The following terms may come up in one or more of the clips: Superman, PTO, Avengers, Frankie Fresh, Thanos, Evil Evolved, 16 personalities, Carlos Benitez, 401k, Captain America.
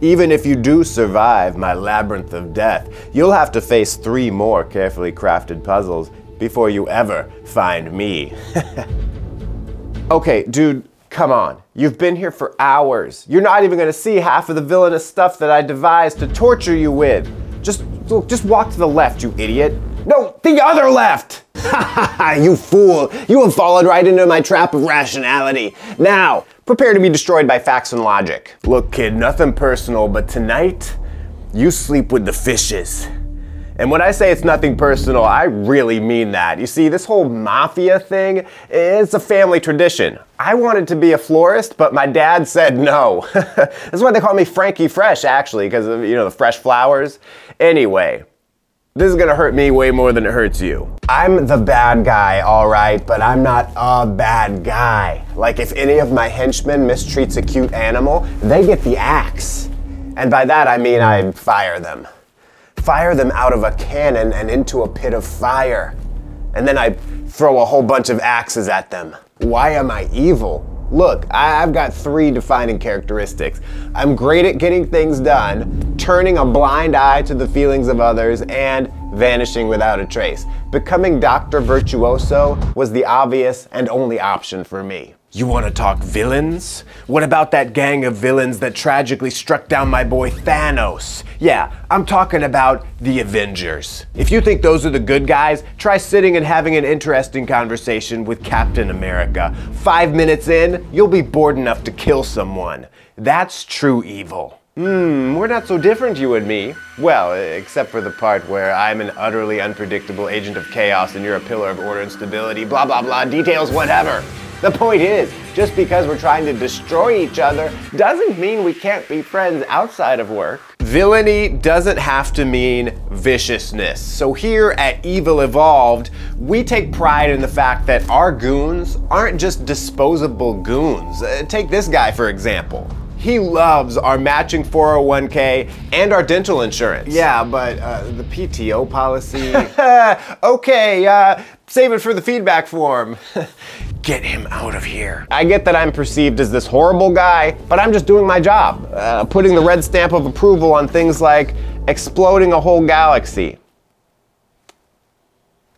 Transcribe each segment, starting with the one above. Even if you do survive my labyrinth of death, you'll have to face 3 more carefully crafted puzzles before you ever find me. Okay, dude, come on. You've been here for hours. You're not even gonna see half of the villainous stuff that I devised to torture you with. Just walk to the left, you idiot. No, the other left! You fool! You have fallen right into my trap of rationality. Now, prepare to be destroyed by facts and logic. Look, kid, nothing personal, but tonight, you sleep with the fishes. And when I say it's nothing personal, I really mean that. You see, this whole mafia thing, it's a family tradition. I wanted to be a florist, but my dad said no. That's why they call me Frankie Fresh, actually, because of, you know, the fresh flowers. Anyway, this is gonna hurt me way more than it hurts you. I'm the bad guy, all right, but I'm not a bad guy. Like, if any of my henchmen mistreats a cute animal, they get the axe. And by that, I mean I fire them. Fire them out of a cannon and into a pit of fire. And then I throw a whole bunch of axes at them. Why am I evil? Look, I've got 3 defining characteristics. I'm great at getting things done, turning a blind eye to the feelings of others, and vanishing without a trace. Becoming Dr. Virtuoso was the obvious and only option for me. You want to talk villains? What about that gang of villains that tragically struck down my boy Thanos? Yeah, I'm talking about the Avengers. If you think those are the good guys, try sitting and having an interesting conversation with Captain America. 5 minutes in, you'll be bored enough to kill someone. That's true evil. We're not so different, you and me. Well, except for the part where I'm an utterly unpredictable agent of chaos and you're a pillar of order and stability, blah, blah, blah, details, whatever. The point is, just because we're trying to destroy each other doesn't mean we can't be friends outside of work. Villainy doesn't have to mean viciousness. So here at Evil Evolved, we take pride in the fact that our goons aren't just disposable goons. Take this guy, for example. He loves our matching 401k and our dental insurance. Yeah, but the PTO policy. Okay, save it for the feedback form. Get him out of here. I get that I'm perceived as this horrible guy, but I'm just doing my job, putting the red stamp of approval on things like exploding a whole galaxy.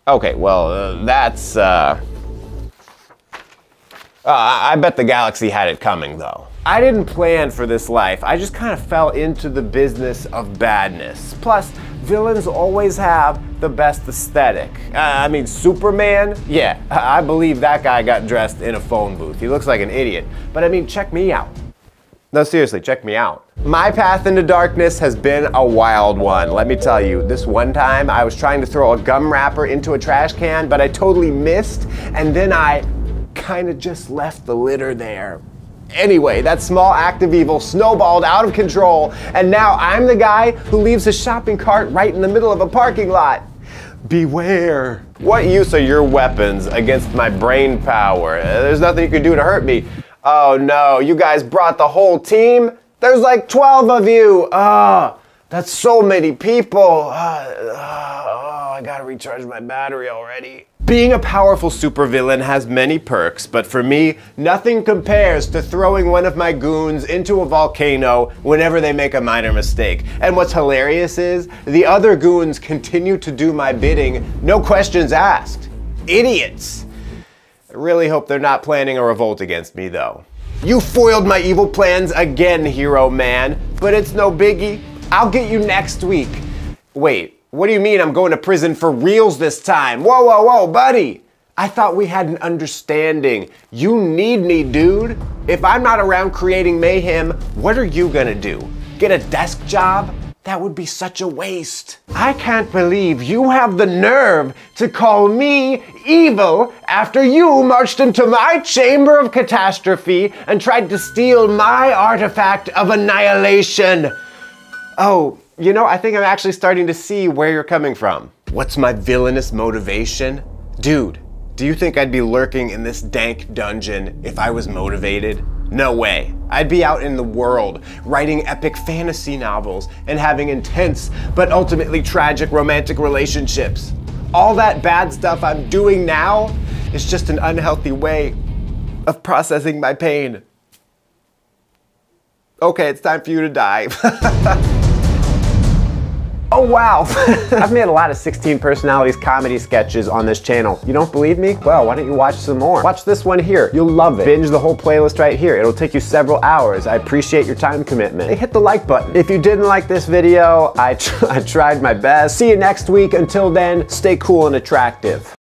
Okay, well, that's... I bet the galaxy had it coming, though. I didn't plan for this life. I just kind of fell into the business of badness. Plus, villains always have the best aesthetic. I mean, Superman? Yeah, I believe that guy got dressed in a phone booth. He looks like an idiot. But I mean, check me out. No, seriously, check me out. My path into darkness has been a wild one. Let me tell you, this one time I was trying to throw a gum wrapper into a trash can, but I totally missed, and then I kind of just left the litter there. Anyway, that small act of evil snowballed out of control, and now I'm the guy who leaves his shopping cart right in the middle of a parking lot. Beware. What use are your weapons against my brain power? There's nothing you can do to hurt me. Oh no, you guys brought the whole team? There's like 12 of you. That's so many people. I gotta recharge my battery already. Being a powerful supervillain has many perks, but for me, nothing compares to throwing one of my goons into a volcano whenever they make a minor mistake. And what's hilarious is, the other goons continue to do my bidding, no questions asked. Idiots! I really hope they're not planning a revolt against me, though. You foiled my evil plans again, hero man, but it's no biggie. I'll get you next week. Wait. What do you mean I'm going to prison for reals this time? Whoa, whoa, whoa, buddy! I thought we had an understanding. You need me, dude. If I'm not around creating mayhem, what are you gonna do? Get a desk job? That would be such a waste. I can't believe you have the nerve to call me evil after you marched into my chamber of catastrophe and tried to steal my artifact of annihilation. Oh. You know, I think I'm actually starting to see where you're coming from. What's my villainous motivation? Dude, do you think I'd be lurking in this dank dungeon if I was motivated? No way. I'd be out in the world, writing epic fantasy novels and having intense, but ultimately tragic romantic relationships. All that bad stuff I'm doing now is just an unhealthy way of processing my pain. okay, it's time for you to die. Oh wow, I've made a lot of 16 personalities comedy sketches on this channel. You don't believe me? Well, why don't you watch some more? Watch this one here, you'll love it. Binge the whole playlist right here. It'll take you several hours. I appreciate your time commitment. Hit the like button. If you didn't like this video, I tried my best. See you next week. Until then, stay cool and attractive.